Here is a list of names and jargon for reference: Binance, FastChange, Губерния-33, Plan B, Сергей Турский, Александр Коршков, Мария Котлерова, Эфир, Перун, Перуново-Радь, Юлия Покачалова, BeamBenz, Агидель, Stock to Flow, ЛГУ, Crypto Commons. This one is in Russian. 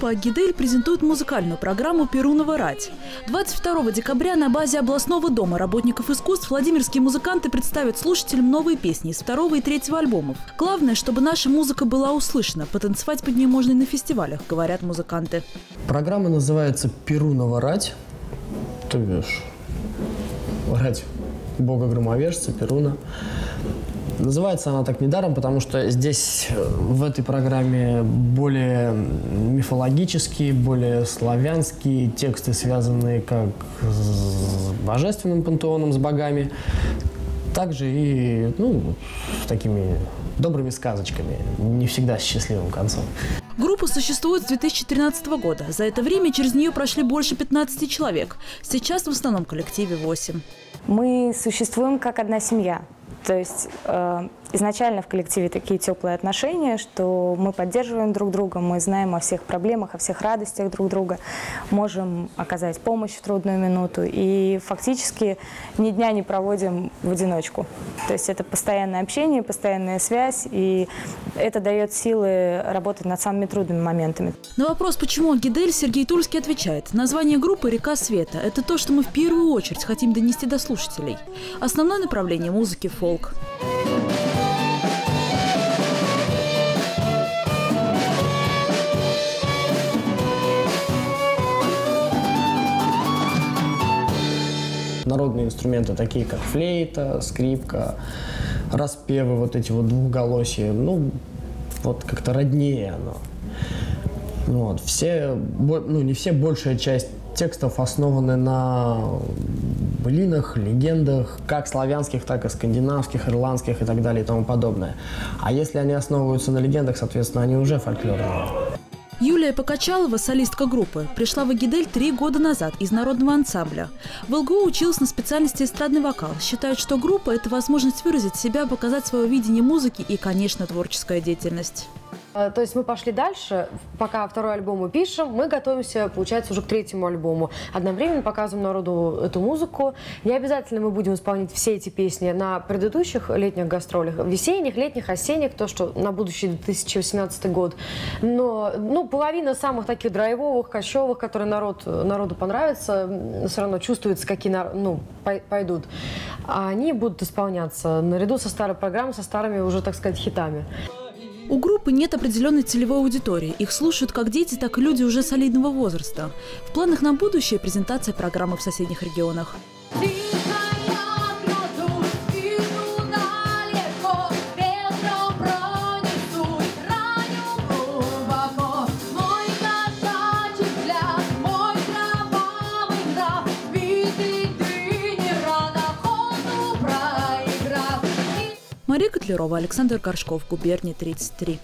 Группа «Агидель» презентует музыкальную программу «Перуново-Радь». 22 декабря на базе областного дома работников искусств владимирские музыканты представят слушателям новые песни из 2-го и 3-го альбомов. Главное, чтобы наша музыка была услышана. Потанцевать под нее можно и на фестивалях, говорят музыканты. Программа называется «Перуново-Радь», то бишь «Радь бога-громовержца» Перуна. Называется она так недаром, потому что здесь, в этой программе, более мифологические, более славянские тексты, связанные как с божественным пантеоном, с богами, также и такими добрыми сказочками, не всегда с счастливым концом. Группа существует с 2013 года. За это время через нее прошли больше 15 человек. Сейчас в основном коллективе 8. Мы существуем как одна семья. То есть изначально в коллективе такие теплые отношения, что мы поддерживаем друг друга, мы знаем о всех проблемах, о всех радостях друг друга, можем оказать помощь в трудную минуту и фактически ни дня не проводим в одиночку. То есть это постоянное общение, постоянная связь, и это дает силы работать над самыми трудными моментами. На вопрос, почему «Агидель», Сергей Турский отвечает: название группы «Река света» – это то, что мы в первую очередь хотим донести до слушателей. Основное направление музыки – фолк. Народные инструменты, такие как флейта, скрипка, распевы, вот эти вот двухголосия, вот как-то роднее оно. Все, не все, большая часть текстов основаны на былинах, легендах, как славянских, так и скандинавских, ирландских и так далее и тому подобное. А если они основываются на легендах, соответственно, они уже фольклорные. Юлия Покачалова, солистка группы, пришла в «Агидель» 3 года назад из народного ансамбля. В ЛГУ училась на специальности эстрадный вокал. Считают, что группа – это возможность выразить себя, показать свое видение музыки и, конечно, творческая деятельность. То есть мы пошли дальше, пока 2-й альбом мы пишем, мы готовимся, получается, уже к 3-му альбому. Одновременно показываем народу эту музыку. Не обязательно мы будем исполнять все эти песни на предыдущих летних гастролях, весенних, летних, осенних, то, что на будущий 2018 год. Но половина самых таких драйвовых, кочевых, которые народу понравятся, все равно чувствуется, какие пойдут. А они будут исполняться наряду со старой программой, со старыми уже, так сказать, хитами. У группы нет определенной целевой аудитории. Их слушают как дети, так и люди уже солидного возраста. В планах на будущее презентация программы в соседних регионах. Мария Котлерова, Александр Коршков, «Губерния-33».